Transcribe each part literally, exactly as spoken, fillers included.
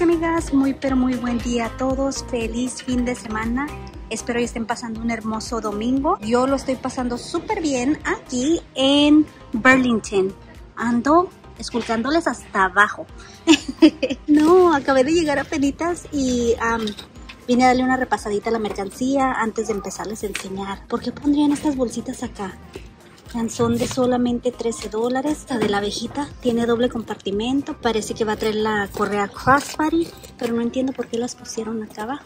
amigos y amigas, muy pero muy buen día a todos, feliz fin de semana, espero que estén pasando un hermoso domingo. Yo lo estoy pasando súper bien aquí en Burlington, ando esculcándoles hasta abajo. No, acabé de llegar a penitas y um, vine a darle una repasadita a la mercancía antes de empezarles a enseñar. ¿Por qué pondrían estas bolsitas acá? Son de solamente trece dólares. Esta de la abejita tiene doble compartimento. Parece que va a traer la correa crossbody, pero no entiendo por qué las pusieron acá abajo.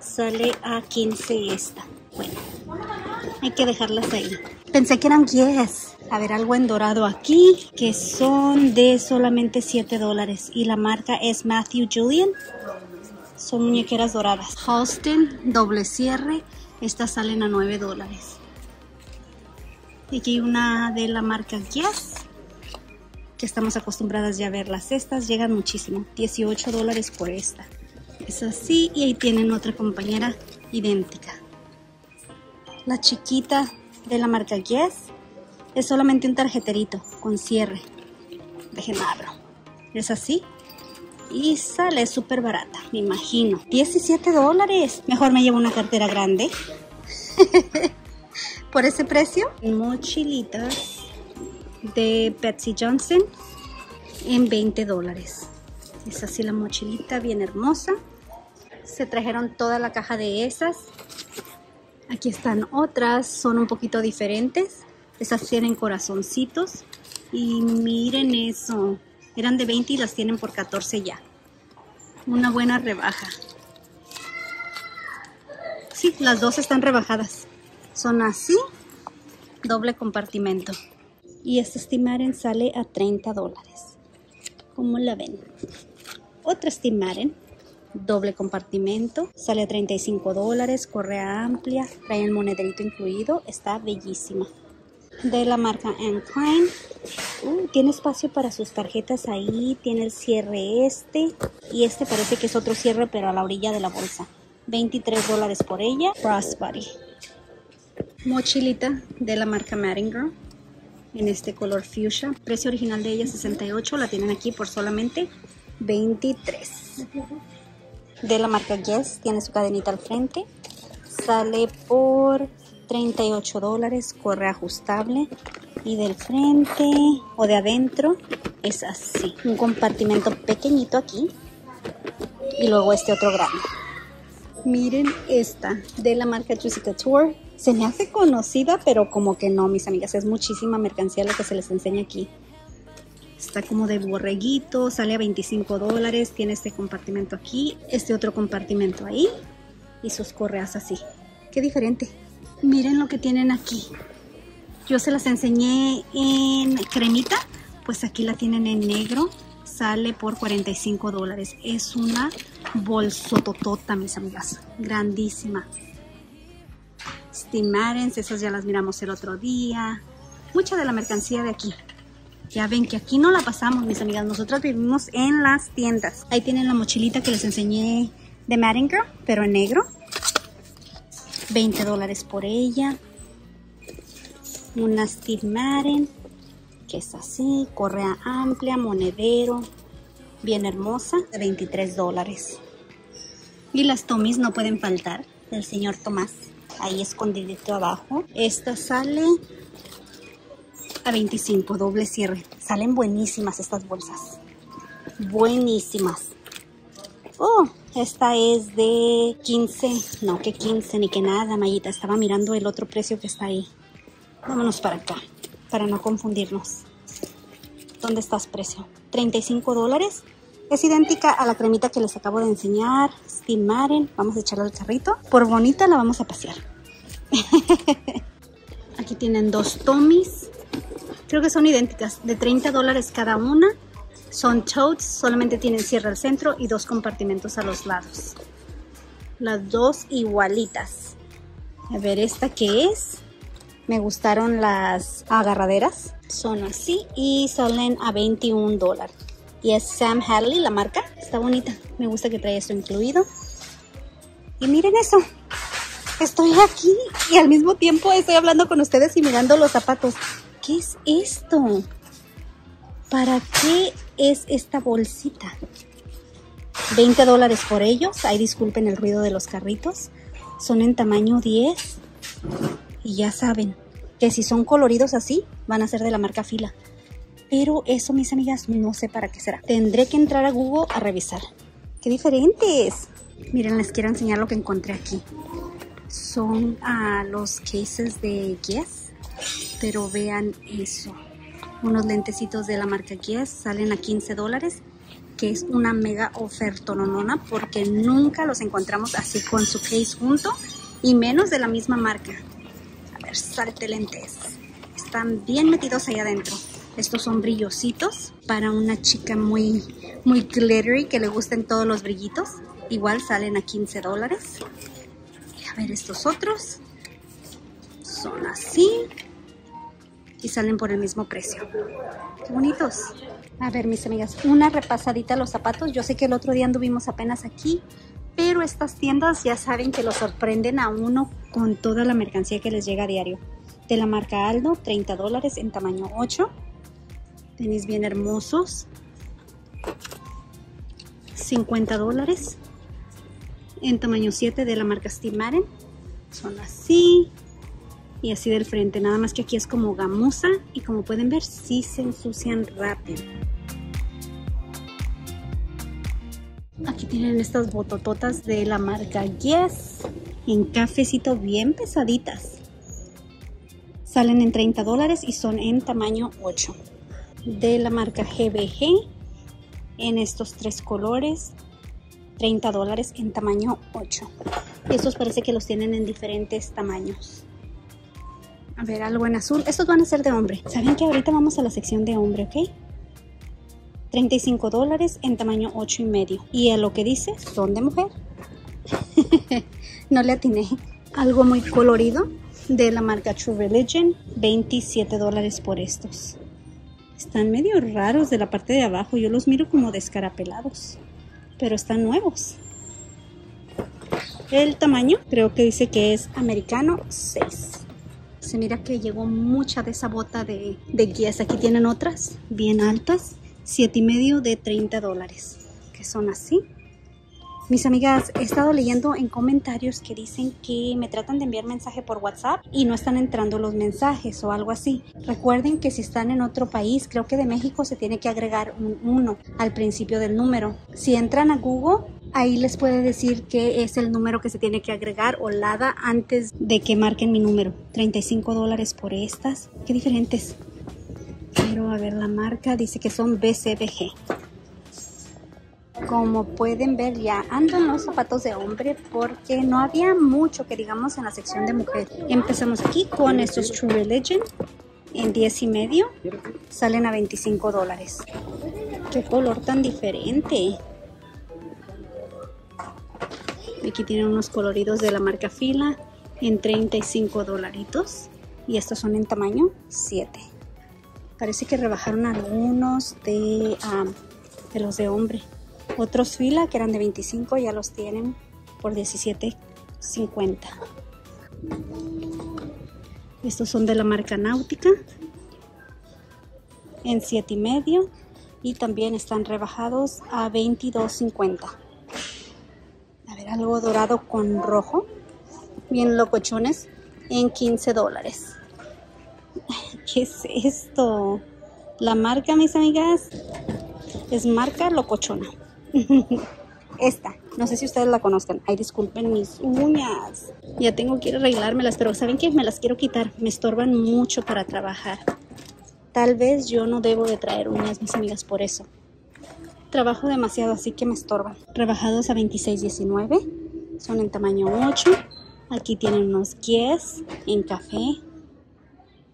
Sale a quince esta. Bueno, hay que dejarlas ahí. Pensé que eran Guess. A ver, algo en dorado aquí, que son de solamente siete dólares. Y la marca es Matthew Julian. Son muñequeras doradas. Halston, doble cierre. Estas salen a nueve dólares. Aquí hay una de la marca Guess, que estamos acostumbradas ya a verlas. Estas llegan muchísimo, dieciocho dólares por esta. Es así, y ahí tienen otra compañera idéntica. La chiquita de la marca Guess es solamente un tarjeterito con cierre. Déjenme abro. Es así. Y sale súper barata, me imagino. diecisiete dólares. Mejor me llevo una cartera grande. Por ese precio, mochilitas de Betsy Johnson en veinte dólares. Es así la mochilita, bien hermosa. Se trajeron toda la caja de esas. Aquí están otras, son un poquito diferentes. Esas tienen corazoncitos. Y miren eso, eran de veinte y las tienen por catorce ya. Una buena rebaja. Sí, las dos están rebajadas. Son así, doble compartimento. Y este Steve Madden sale a treinta dólares. ¿Cómo la ven? Otra Steve Madden, doble compartimento. Sale a treinta y cinco dólares, correa amplia, trae el monederito incluido. Está bellísima. De la marca Anne Klein. Uh, tiene espacio para sus tarjetas ahí. Tiene el cierre este. Y este parece que es otro cierre, pero a la orilla de la bolsa. veintitrés dólares por ella. Crossbody. Mochilita de la marca Madden Girl en este color fuchsia. Precio original de ella sesenta y ocho dólares, la tienen aquí por solamente veintitrés dólares. De la marca Guess, tiene su cadenita al frente, sale por treinta y ocho dólares, correa ajustable. Y del frente o de adentro es así, un compartimento pequeñito aquí y luego este otro grande. Miren esta de la marca Trisita Tour. Se me hace conocida, pero como que no, mis amigas. Es muchísima mercancía lo que se les enseña aquí. Está como de borreguito, sale a veinticinco dólares. Tiene este compartimento aquí, este otro compartimento ahí. Y sus correas así. Qué diferente. Miren lo que tienen aquí. Yo se las enseñé en cremita. Pues aquí la tienen en negro. Sale por cuarenta y cinco dólares. Es una bolsototota, mis amigas. Grandísima. Steve Madden, esas ya las miramos el otro día. Mucha de la mercancía de aquí. Ya ven que aquí no la pasamos, mis amigas. Nosotras vivimos en las tiendas. Ahí tienen la mochilita que les enseñé de Madden Girl, pero en negro. veinte dólares por ella. Una Steve Madden, que es así. Correa amplia, monedero. Bien hermosa. De veintitrés dólares. Y las Tommys no pueden faltar. Del señor Tomás. Ahí escondidito abajo. Esta sale a veinticinco, doble cierre. Salen buenísimas estas bolsas. Buenísimas. Oh, esta es de quince. No, que quince ni que nada, Mayita. Estaba mirando el otro precio que está ahí. Vámonos para acá, para no confundirnos. ¿Dónde estás, precio? treinta y cinco dólares. Es idéntica a la cremita que les acabo de enseñar. Steve Madden. Vamos a echarla al carrito. Por bonita la vamos a pasear. Aquí tienen dos Tommys. Creo que son idénticas. De treinta dólares cada una. Son totes. Solamente tienen cierre al centro y dos compartimentos a los lados. Las dos igualitas. A ver, ¿esta qué es? Me gustaron las agarraderas. Son así y salen a veintiún dólares. Y es Sam Harley, la marca. Está bonita. Me gusta que trae esto incluido. Y miren eso. Estoy aquí y al mismo tiempo estoy hablando con ustedes y mirando los zapatos. ¿Qué es esto? ¿Para qué es esta bolsita? veinte dólares por ellos. Ahí disculpen el ruido de los carritos. Son en tamaño diez. Y ya saben que si son coloridos así, van a ser de la marca Fila. Pero eso, mis amigas, no sé para qué será. Tendré que entrar a Google a revisar. ¡Qué diferentes! Miren, les quiero enseñar lo que encontré aquí. Son uh, los cases de Guess. Pero vean eso. Unos lentecitos de la marca Guess. Salen a quince dólares. Que es una mega oferta, nonona, porque nunca los encontramos así con su case junto. Y menos de la misma marca. A ver, salte lentes. Están bien metidos ahí adentro. Estos son brillositos para una chica muy, muy glittery, que le gusten todos los brillitos. Igual salen a quince dólares. A ver, estos otros son así y salen por el mismo precio. ¡Qué bonitos! A ver, mis amigas, una repasadita a los zapatos. Yo sé que el otro día anduvimos apenas aquí, pero estas tiendas ya saben que lo sorprenden a uno con toda la mercancía que les llega a diario. De la marca Aldo, treinta dólares en tamaño ocho. Tenis bien hermosos, cincuenta dólares en tamaño siete de la marca Steve Madden. Son así y así del frente, nada más que aquí es como gamuza y como pueden ver sí se ensucian rápido. Aquí tienen estas botototas de la marca Guess en cafecito, bien pesaditas. Salen en treinta dólares y son en tamaño ocho. De la marca G B G en estos tres colores, treinta dólares en tamaño ocho. Estos parece que los tienen en diferentes tamaños. A ver, algo en azul. Estos van a ser de hombre. Saben que ahorita vamos a la sección de hombre, ¿ok? treinta y cinco dólares en tamaño ocho y medio. Y a lo que dice, son de mujer. No le atiné. Algo muy colorido de la marca True Religion, veintisiete dólares por estos. Están medio raros de la parte de abajo. Yo los miro como descarapelados. Pero están nuevos. El tamaño creo que dice que es americano seis. Se mira que llegó mucha de esa bota de, de Guess. Aquí tienen otras bien altas. siete y medio de treinta dólares. Que son así. Mis amigas, he estado leyendo en comentarios que dicen que me tratan de enviar mensaje por WhatsApp y no están entrando los mensajes o algo así. Recuerden que si están en otro país, creo que de México se tiene que agregar un uno al principio del número. Si entran a Google, ahí les puede decir que es el número que se tiene que agregar o lada antes de que marquen mi número. treinta y cinco dólares por estas. Qué diferentes. Pero a ver, la marca dice que son B C B G. Como pueden ver, ya andan los zapatos de hombre porque no había mucho que digamos en la sección de mujer. Empezamos aquí con estos True Religion en diez y medio. Salen a veinticinco dólares. ¡Qué color tan diferente! Aquí tienen unos coloridos de la marca Fila en treinta y cinco dolaritos. Y estos son en tamaño siete. Parece que rebajaron algunos de, um, de los de hombre. Otros Fila que eran de veinticinco ya los tienen por diecisiete cincuenta. Estos son de la marca Nautica en siete y medio y también están rebajados a veintidós cincuenta. A ver, algo dorado con rojo, bien locochones, en quince dólares. ¿Qué es esto? La marca, mis amigas, es marca locochona. Esta, no sé si ustedes la conozcan. Ay, disculpen mis uñas. Ya tengo que ir a arreglármelas, pero ¿saben qué? Me las quiero quitar, me estorban mucho para trabajar. Tal vez yo no debo de traer uñas, mis amigas, por eso. Trabajo demasiado, así que me estorban. Rebajados a veintiséis diecinueve. Son en tamaño ocho. Aquí tienen unos Guess en café,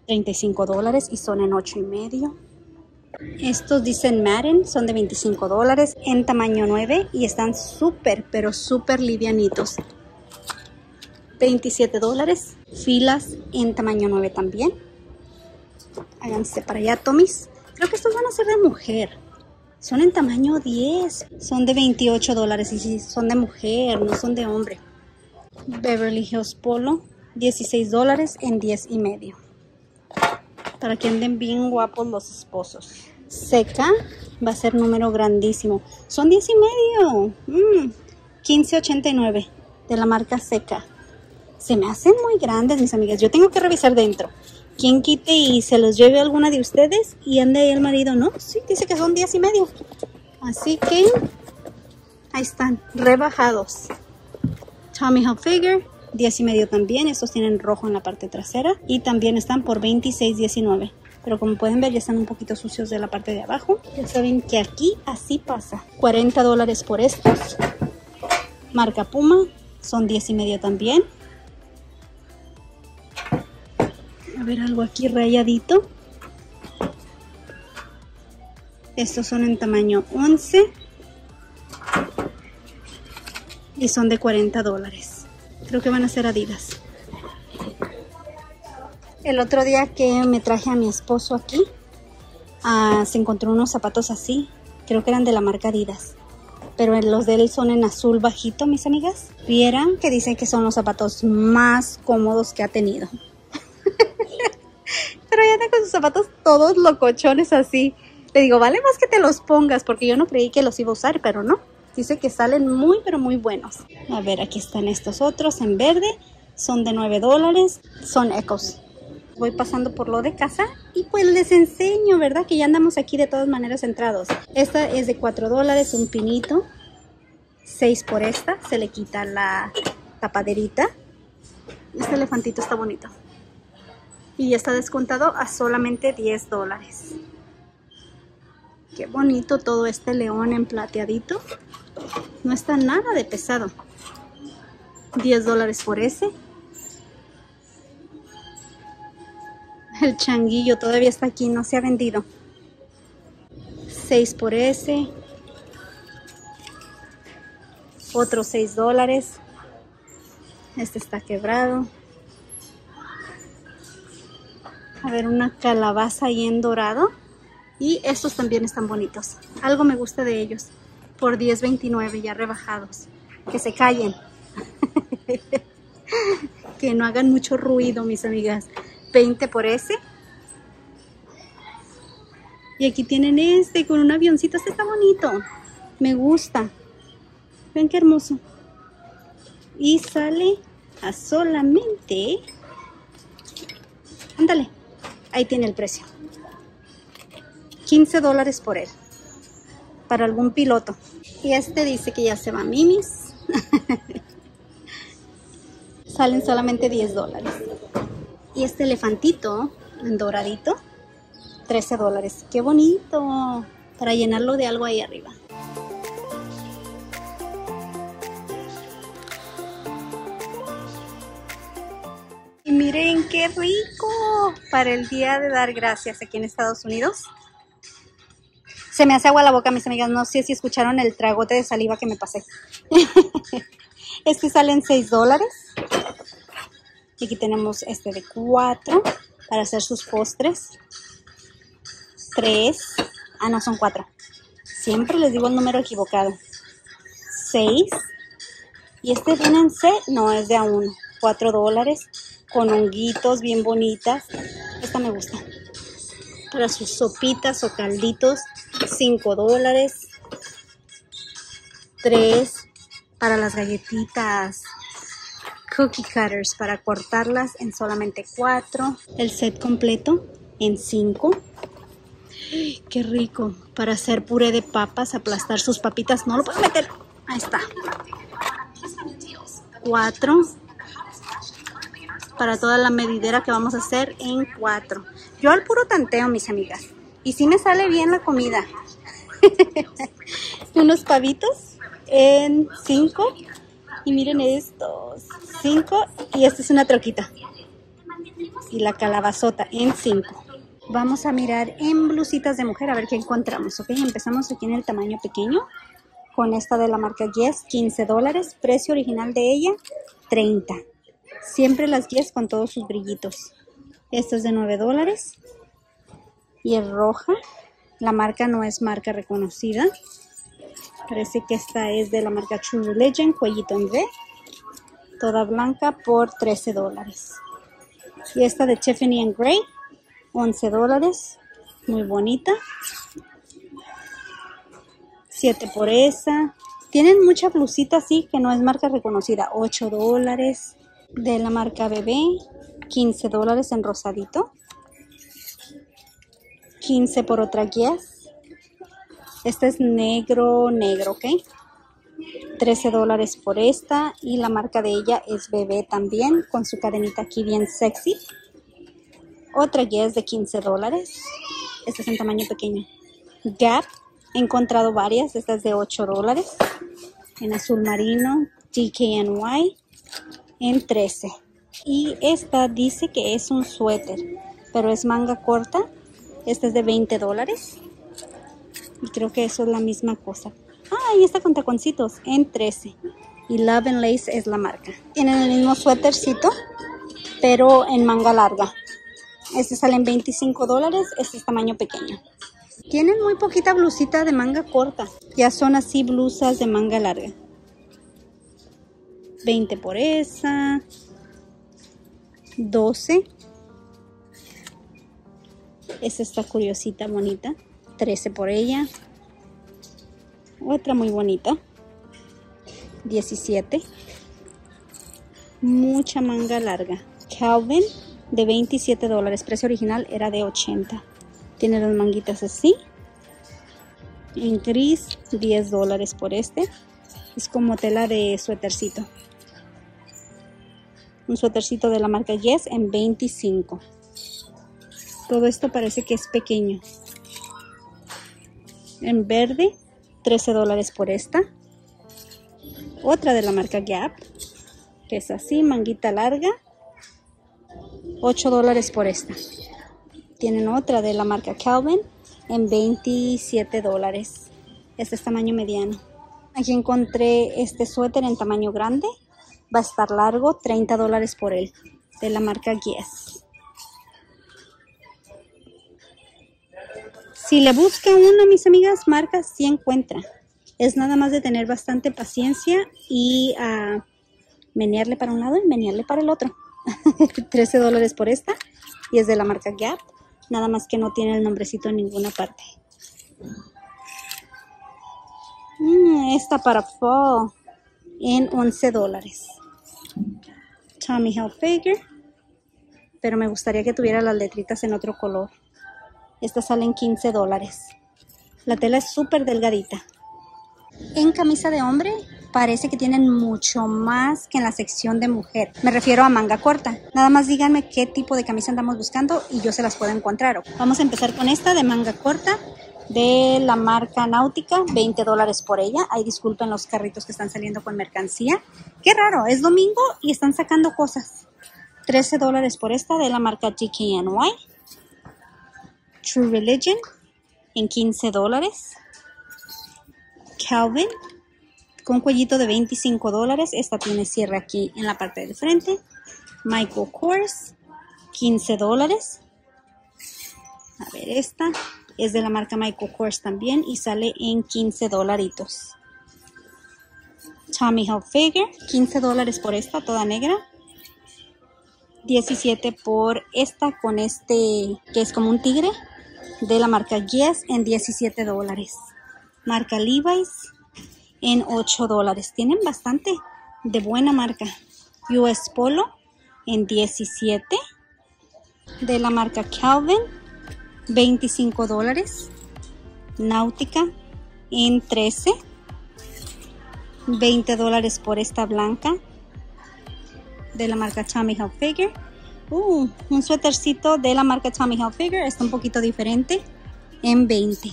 treinta y cinco dólares y son en ocho y medio. Estos dicen Madden, son de veinticinco dólares en tamaño nueve y están súper, pero súper livianitos. veintisiete dólares, Filas en tamaño nueve también. Háganse para allá, Tommy's. Creo que estos van a ser de mujer. Son en tamaño diez, son de veintiocho dólares y son de mujer, no son de hombre. Beverly Hills Polo, dieciséis dólares en diez y medio. Para que anden bien guapos los esposos. Seca va a ser número grandísimo. Son diez y medio. Mm, quince ochenta y nueve de la marca Seca. Se me hacen muy grandes, mis amigas. Yo tengo que revisar dentro. Quien quite y se los lleve alguna de ustedes y ande ahí el marido, ¿no? Sí, dice que son diez y medio. Así que ahí están, rebajados. Tommy Hilfiger, diez y medio también. Estos tienen rojo en la parte trasera. Y también están por veintiséis diecinueve. Pero como pueden ver, ya están un poquito sucios de la parte de abajo. Ya saben que aquí así pasa. cuarenta dólares por estos. Marca Puma. Son diez y medio también. A ver, algo aquí rayadito. Estos son en tamaño once. Y son de cuarenta dólares. Creo que van a ser Adidas. El otro día que me traje a mi esposo aquí, uh, se encontró unos zapatos así. Creo que eran de la marca Adidas. Pero los de él son en azul bajito, mis amigas. Vieran que dicen que son los zapatos más cómodos que ha tenido. Pero ya anda con sus zapatos todos locochones así. Le digo, vale más que te los pongas, porque yo no creí que los iba a usar, pero no. Dice que salen muy, pero muy buenos. A ver, aquí están estos otros en verde. Son de nueve dólares. Son Eccos. Voy pasando por lo de casa y pues les enseño, ¿verdad? Que ya andamos aquí de todas maneras entrados. Esta es de cuatro dólares, un pinito. seis por esta, se le quita la tapaderita. Este elefantito está bonito. Y ya está descontado a solamente diez dólares. Qué bonito todo este león en plateadito. No está nada de pesado. diez dólares por ese. El changuillo todavía está aquí, no se ha vendido. seis por ese. Otros seis dólares. Este está quebrado. A ver, una calabaza ahí en dorado. Y estos también están bonitos. Algo me gusta de ellos. Por diez veintinueve ya rebajados. Que se callen. Que no hagan mucho ruido, mis amigas. veinte por ese. Y aquí tienen este con un avioncito. Este está bonito. Me gusta. Ven qué hermoso. Y sale a solamente. Ándale. Ahí tiene el precio. quince dólares por él. Para algún piloto. Y este dice que ya se va mimis. Salen solamente diez dólares. Y este elefantito en doradito, trece dólares. ¡Qué bonito! Para llenarlo de algo ahí arriba. Y miren qué rico para el día de dar gracias aquí en Estados Unidos. Se me hace agua la boca, mis amigas. No sé si escucharon el tragote de saliva que me pasé. Este sale en seis dólares. Y aquí tenemos este de cuatro para hacer sus postres. tres. Ah, no, son cuatro. Siempre les digo el número equivocado. seis. Y este viene en C. No, es de a uno. cuatro dólares. Con honguitos bien bonitas. Esta me gusta. Para sus sopitas o calditos. cinco dólares. tres. Para las galletitas. Cookie cutters para cortarlas en solamente cuatro. El set completo en cinco. ¡Qué rico! Para hacer puré de papas, aplastar sus papitas. No lo puedo meter. Ahí está. cuatro. Para toda la medidera que vamos a hacer en cuatro. Yo al puro tanteo, mis amigas. Y sí me sale bien la comida. Unos pavitos en cinco. Y miren estos, cinco, y esta es una troquita. Y la calabazota en cinco. Vamos a mirar en blusitas de mujer a ver qué encontramos, ¿ok? Empezamos aquí en el tamaño pequeño, con esta de la marca Guess, quince dólares. Precio original de ella, treinta. Siempre las Guess con todos sus brillitos. Esta es de nueve dólares. Y es roja. La marca no es marca reconocida. Parece que esta es de la marca True Religion, cuellito en V, toda blanca por trece dólares. Y esta de Tiffany and Gray, once dólares. muy bonita. siete por esa. Tienen mucha blusita así que no es marca reconocida. ocho dólares. De la marca Bebé. quince dólares en rosadito. quince por otra Guess. Esta es negro, negro, ¿ok? trece dólares por esta. Y la marca de ella es Bebé también. Con su cadenita aquí bien sexy. Otra Guess de quince dólares. Esta es en tamaño pequeño. Gap. He encontrado varias, estas de ocho dólares, en azul marino, D K N Y, en trece. Y esta dice que es un suéter, pero es manga corta, esta es de veinte dólares. Y creo que eso es la misma cosa. Ah, y esta con taconcitos, en trece. Y Love and Lace es la marca. Tienen el mismo suétercito, pero en manga larga. Este sale en veinticinco dólares, este es tamaño pequeño. Tienen muy poquita blusita de manga corta. Ya son así blusas de manga larga. veinte por esa. doce. Esta está curiosita, bonita. trece por ella. Otra muy bonita. diecisiete. Mucha manga larga. Calvin de veintisiete dólares. Precio original era de ochenta. Tiene las manguitas así. En gris, diez dólares por este. Es como tela de suétercito. Un suétercito de la marca Yes en veinticinco. Todo esto parece que es pequeño. En verde, trece dólares por esta. Otra de la marca Gap. Que es así, manguita larga. ocho dólares por esta. Tienen otra de la marca Calvin en veintisiete dólares. Este es tamaño mediano. Aquí encontré este suéter en tamaño grande. Va a estar largo, treinta dólares por él. De la marca Guess. Si le busca uno, mis amigas, marca sí encuentra. Es nada más de tener bastante paciencia y uh, menearle para un lado y menearle para el otro. trece dólares por esta y es de la marca Gap. Nada más que no tiene el nombrecito en ninguna parte. Mm, esta para fall en once dólares. Tommy Hilfiger. Pero me gustaría que tuviera las letritas en otro color. Esta sale en quince dólares. La tela es súper delgadita. En camisa de hombre parece que tienen mucho más que en la sección de mujer. Me refiero a manga corta. Nada más díganme qué tipo de camisa andamos buscando y yo se las puedo encontrar. Vamos a empezar con esta de manga corta de la marca Nautica. veinte dólares por ella. Ay, disculpen los carritos que están saliendo con mercancía. Qué raro, es domingo y están sacando cosas. trece dólares por esta de la marca D K N Y. True Religion en quince dólares. Calvin con cuellito de veinticinco dólares. Esta tiene cierre aquí en la parte del frente. Michael Kors, quince dólares. A ver, esta es de la marca Michael Kors también y sale en quince dolaritos. Tommy Hilfiger, quince dólares por esta, toda negra. diecisiete por esta con este que es como un tigre de la marca Guess en diecisiete dólares. Marca Levi's en ocho dólares. Tienen bastante de buena marca. U S Polo en diecisiete. De la marca Calvin, veinticinco dólares. Nautica en trece. veinte dólares por esta blanca. De la marca Tommy Hilfiger. Uh, un suétercito de la marca Tommy Hilfiger. Está un poquito diferente. En veinte.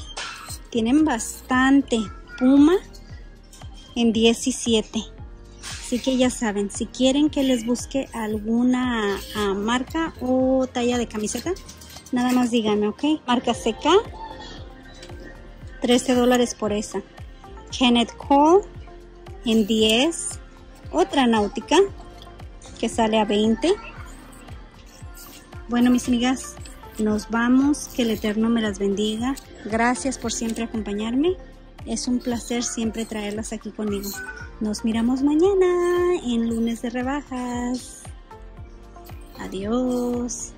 Tienen bastante. Puma en diecisiete. Así que ya saben, si quieren que les busque alguna uh, marca o talla de camiseta, nada más díganme, ¿ok? Marca Seca, trece dólares por esa. Kenneth Cole en diez. Otra Nautica que sale a veinte. Bueno, mis amigas, nos vamos. Que el Eterno me las bendiga. Gracias por siempre acompañarme. Es un placer siempre traerlas aquí conmigo. Nos miramos mañana en Lunes de Rebajas. Adiós.